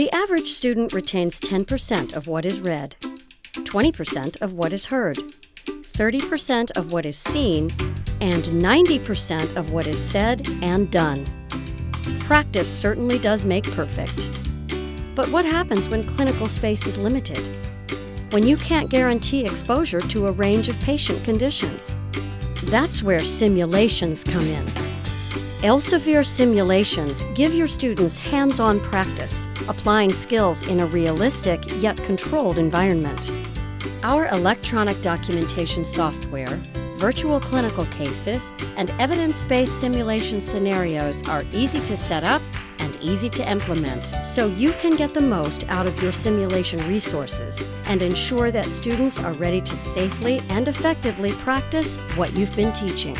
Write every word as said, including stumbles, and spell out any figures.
The average student retains ten percent of what is read, twenty percent of what is heard, thirty percent of what is seen, and ninety percent of what is said and done. Practice certainly does make perfect. But what happens when clinical space is limited? When you can't guarantee exposure to a range of patient conditions? That's where simulations come in. Elsevier simulations give your students hands-on practice, applying skills in a realistic yet controlled environment. Our electronic documentation software, virtual clinical cases, and evidence-based simulation scenarios are easy to set up and easy to implement, so you can get the most out of your simulation resources and ensure that students are ready to safely and effectively practice what you've been teaching.